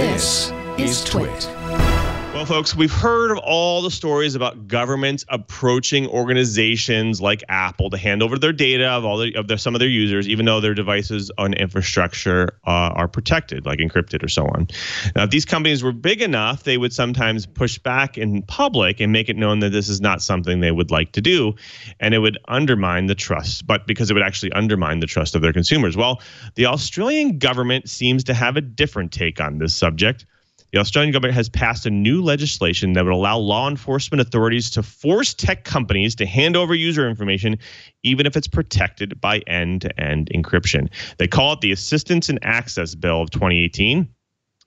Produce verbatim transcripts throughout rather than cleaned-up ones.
This is TWiT. Well, folks, we've heard of all the stories about governments approaching organizations like Apple to hand over their data of all the, of their, some of their users, even though their devices on infrastructure uh, are protected, like encrypted or so on. Now, if these companies were big enough, they would sometimes push back in public and make it known that this is not something they would like to do, and it would undermine the trust. But because it would actually undermine the trust of their consumers. Well, the Australian government seems to have a different take on this subject. The Australian government has passed a new legislation that would allow law enforcement authorities to force tech companies to hand over user information, even if it's protected by end-to-end encryption. They call it the Assistance and Access Bill of twenty eighteen.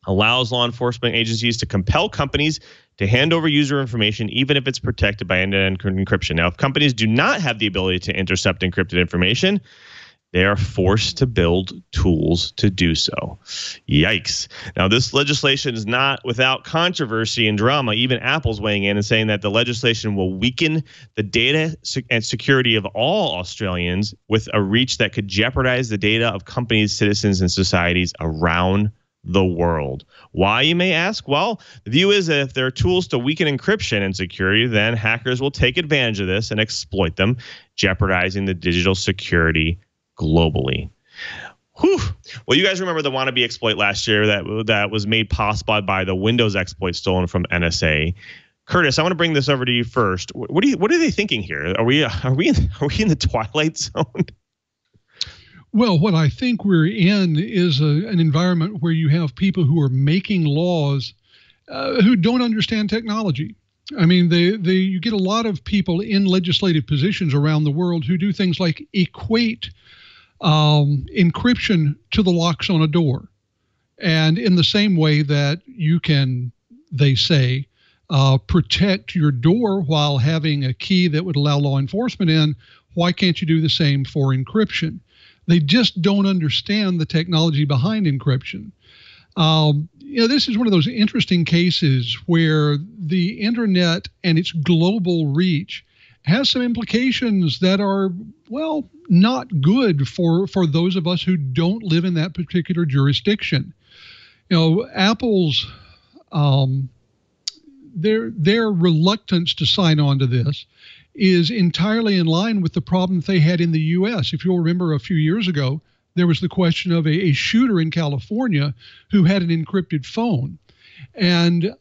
Allows law enforcement agencies to compel companies to hand over user information, even if it's protected by end-to-end encryption. Now, if companies do not have the ability to intercept encrypted information, they are forced to build tools to do so. Yikes. Now, this legislation is not without controversy and drama. Even Apple's weighing in and saying that the legislation will weaken the data and security of all Australians with a reach that could jeopardize the data of companies, citizens, and societies around the world. Why, you may ask? Well, the view is that if there are tools to weaken encryption and security, then hackers will take advantage of this and exploit them, jeopardizing the digital security globally. Whew. Well, you guys remember the wannabe exploit last year that that was made possible by the Windows exploit stolen from N S A. Curtis, I want to bring this over to you first. What do you what are they thinking here? Are we are we in, are we in the twilight zone? Well, what I think we're in is a, an environment where you have people who are making laws uh, who don't understand technology. I mean, they, they, you get a lot of people in legislative positions around the world who do things like equate um, encryption to the locks on a door. And in the same way that you can, they say, uh, protect your door while having a key that would allow law enforcement in, why can't you do the same for encryption? They just don't understand the technology behind encryption. Um, you know, this is one of those interesting cases where the internet and its global reach has some implications that are, well, not good for, for those of us who don't live in that particular jurisdiction. You know, Apple's, um, their, their reluctance to sign on to this is entirely in line with the problem they had in the U S. If you'll remember a few years ago, there was the question of a, a shooter in California who had an encrypted phone. And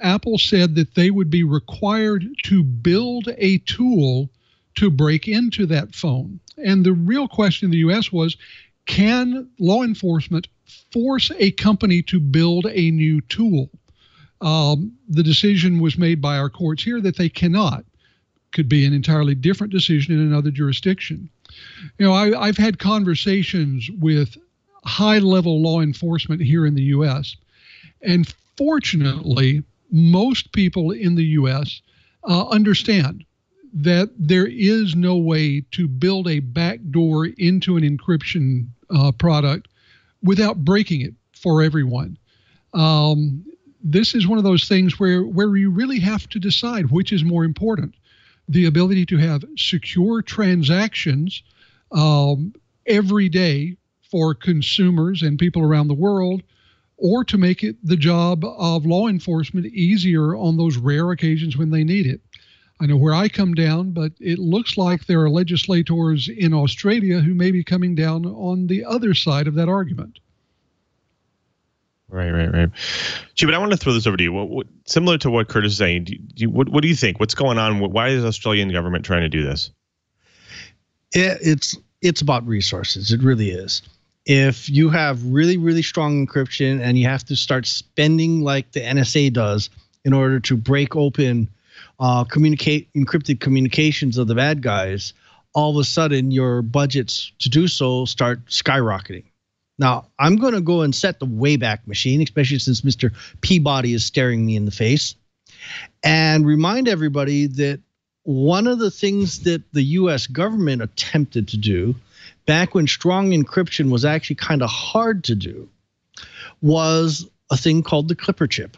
Apple said that they would be required to build a tool to break into that phone. And the real question in the U S was, can law enforcement force a company to build a new tool? Um, the decision was made by our courts here that they cannot. Could be an entirely different decision in another jurisdiction. You know, I, I've had conversations with high-level law enforcement here in the U S, and fortunately, most people in the U S uh, understand that there is no way to build a backdoor into an encryption uh, product without breaking it for everyone. Um, this is one of those things where, where you really have to decide which is more important. The ability to have secure transactions um, every day for consumers and people around the world, or to make it the job of law enforcement easier on those rare occasions when they need it. I know where I come down, but it looks like there are legislators in Australia who may be coming down on the other side of that argument. Right, right, right. Chee, but I want to throw this over to you. What, what, similar to what Curtis is saying, do you, do you, what, what do you think? What's going on? Why is the Australian government trying to do this? It, it's it's about resources. It really is. If you have really, really strong encryption and you have to start spending like the N S A does in order to break open uh, communicate encrypted communications of the bad guys, all of a sudden your budgets to do so start skyrocketing. Now, I'm going to go and set the Wayback Machine, especially since Mister Peabody is staring me in the face, and remind everybody that one of the things that the U S government attempted to do back when strong encryption was actually kind of hard to do was a thing called the Clipper chip.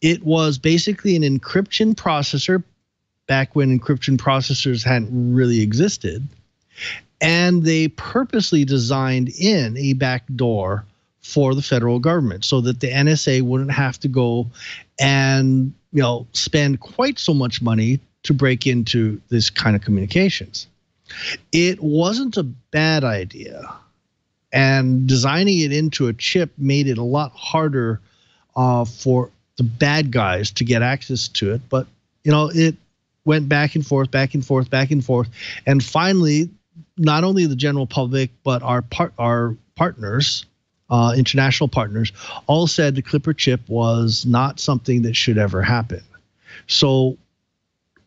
It was basically an encryption processor back when encryption processors hadn't really existed. And they purposely designed in a backdoor for the federal government so that the N S A wouldn't have to go and, you know, spend quite so much money to break into this kind of communications. It wasn't a bad idea, and designing it into a chip made it a lot harder uh, for the bad guys to get access to it. But, you know, it went back and forth, back and forth, back and forth. And finally, not only the general public, but our part, our partners, uh, international partners, all said the Clipper chip was not something that should ever happen. So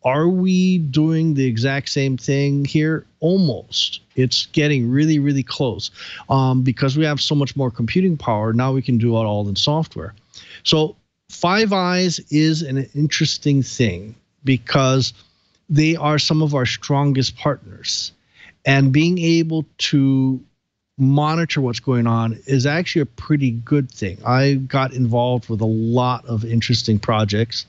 are we doing the exact same thing here? Almost. It's getting really, really close. Um, because we have so much more computing power, now we can do it all in software. So Five Eyes is an interesting thing because they are some of our strongest partners. And being able to monitor what's going on is actually a pretty good thing. I got involved with a lot of interesting projects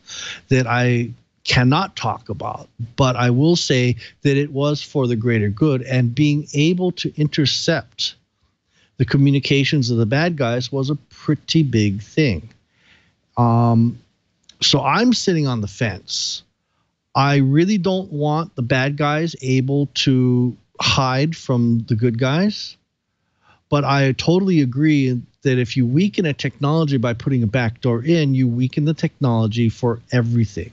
that I cannot talk about, but I will say that it was for the greater good, and being able to intercept the communications of the bad guys was a pretty big thing. Um, so I'm sitting on the fence. I really don't want the bad guys able to hide from the good guys, but I totally agree that if you weaken a technology by putting a backdoor in, you weaken the technology for everything.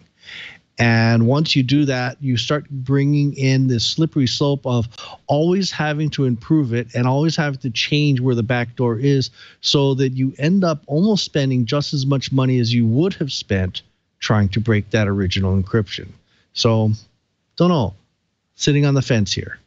And once you do that, you start bringing in this slippery slope of always having to improve it and always having to change where the back door is, so that you end up almost spending just as much money as you would have spent trying to break that original encryption. So, don't know. Sitting on the fence here.